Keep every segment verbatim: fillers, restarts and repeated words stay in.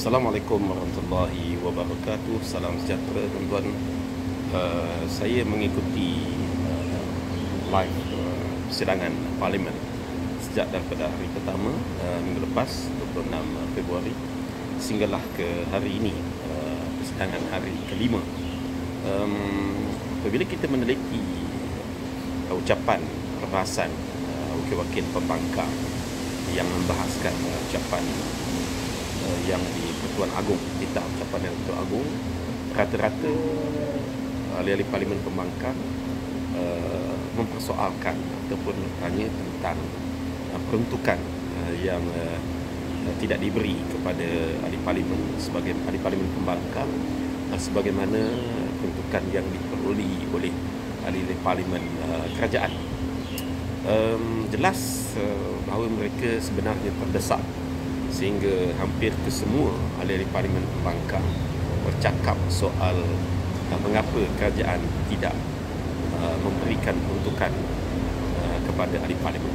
Assalamualaikum warahmatullahi wabarakatuh. Salam sejahtera tuan-tuan. Uh, saya mengikuti uh, live uh, persidangan Parlimen sejak daripada hari pertama uh, minggu lepas dua puluh enam Februari sehinggalah ke hari ini, uh, persidangan hari kelima. Um, apabila kita meneliti uh, ucapan perbahasan uh, wakil-wakil pembangkang yang membahaskan uh, ucapan uh, yang di Pertuan Agong, kita ucapan yang Pertuan Agong, rata-rata ahli-ahli parlimen pembangkang uh, mempersoalkan ataupun bertanya tentang uh, peruntukan uh, yang uh, tidak diberi kepada ahli parlimen sebagai ahli parlimen pembangkang uh, sebagaimana peruntukan yang diperoleh oleh ahli-ahli parlimen uh, kerajaan. Um, jelas uh, bahawa mereka sebenarnya terdesak sehingga hampir kesemua ahli-ahli parlimen pembangkang bercakap soal uh, mengapa kerajaan tidak uh, memberikan peruntukan uh, kepada ahli parlimen.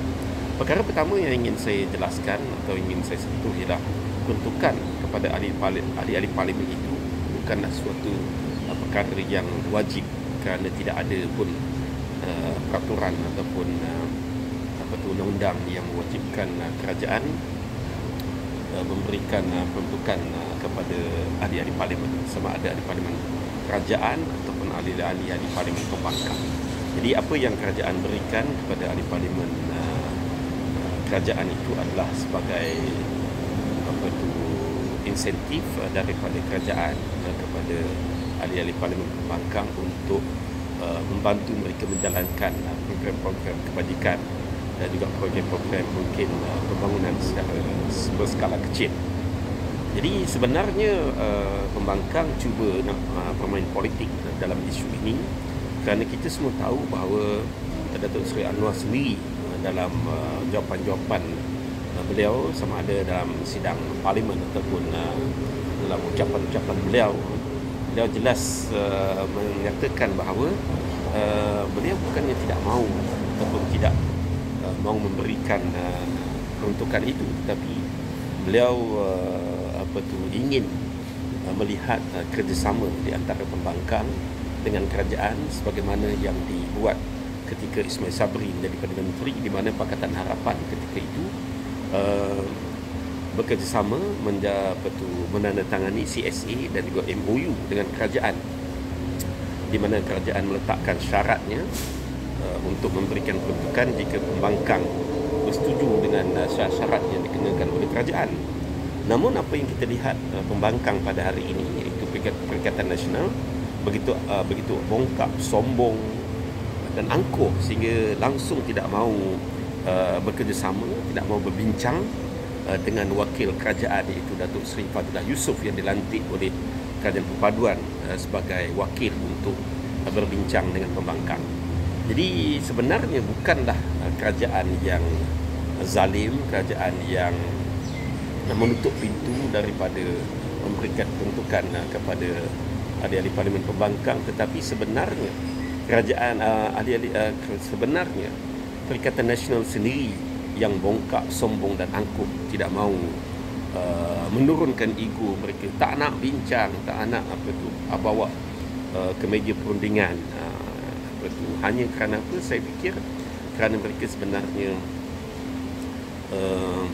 Perkara pertama yang ingin saya jelaskan atau ingin saya sentuh ialah peruntukan kepada ahli-ahli parlimen itu bukanlah suatu uh, perkara yang wajib kerana tidak ada pun Uh, peraturan ataupun uh, apa tu undang-undang yang mewajibkan uh, kerajaan uh, memberikan uh, peruntukan uh, kepada ahli-ahli parlimen, sama ada ahli parlimen kerajaan ataupun ahli-ahli ahli parlimen pembangkang. Jadi apa yang kerajaan berikan kepada ahli parlimen uh, uh, kerajaan itu adalah sebagai uh, apa tu insentif uh, daripada kerajaan uh, kepada ahli-ahli parlimen pembangkang untuk membantu mereka menjalankan program-program kebajikan dan juga program-program mungkin pembangunan secara berskala kecil. Jadi sebenarnya pembangkang cuba nak bermain politik dalam isu ini kerana kita semua tahu bahawa Datuk Seri Anwar sendiri dalam jawapan-jawapan beliau sama ada dalam sidang parlimen ataupun dalam ucapan-ucapan beliau, beliau jelas uh, menyatakan bahawa uh, beliau bukannya tidak mahu ataupun tidak uh, mahu memberikan uh, peruntukan itu, tetapi beliau uh, apa tu ingin uh, melihat uh, kerjasama di antara pembangkang dengan kerajaan sebagaimana yang dibuat ketika Ismail Sabri menjadi Perdana Menteri, di mana Pakatan Harapan ketika itu uh, bekerjasama menandatangani C S A dan juga M O U dengan kerajaan, di mana kerajaan meletakkan syaratnya uh, untuk memberikan peruntukan jika pembangkang bersetuju dengan uh, syarat-syarat yang dikenakan oleh kerajaan. Namun apa yang kita lihat uh, pembangkang pada hari ini, iaitu Perikatan Nasional, begitu uh, begitu bongkak, sombong dan angkuh sehingga langsung tidak mahu uh, bekerjasama, tidak mahu berbincang dengan wakil kerajaan iaitu Datuk Seri Fadillah Yusof yang dilantik oleh Kerajaan Perpaduan sebagai wakil untuk berbincang dengan pembangkang. Jadi sebenarnya bukanlah kerajaan yang zalim, kerajaan yang menutup pintu daripada memberikan peruntukan kepada ahli-ahli parlimen pembangkang, tetapi sebenarnya kerajaan ahli-ahli sebenarnya Perikatan Nasional sendiri yang bongkak, sombong dan angkuh, tidak mahu uh, menurunkan ego mereka, tak nak bincang, tak nak apa tu bawa uh, ke meja perundingan uh, apa tu, hanya kerana apa? Saya fikir kerana mereka sebenarnya uh,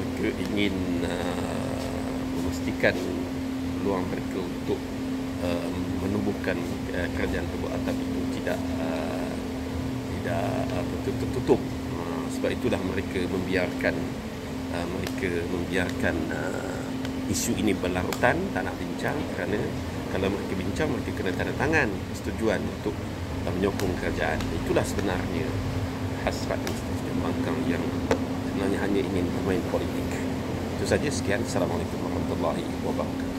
mereka ingin uh, memastikan peluang mereka untuk uh, menumbuhkan uh, kerajaan perbuatan, tapi itu tidak uh, tertutup. Sebab itulah mereka membiarkan mereka membiarkan isu ini berlarutan, tak nak bincang, kerana kalau mereka bincang mereka kena tanda tangan persetujuan untuk menyokong kerajaan. Itulah sebenarnya hasrat pembangkang yang sebenarnya hanya ingin bermain politik. Itu saja, sekian. Assalamualaikum warahmatullahi wabarakatuh.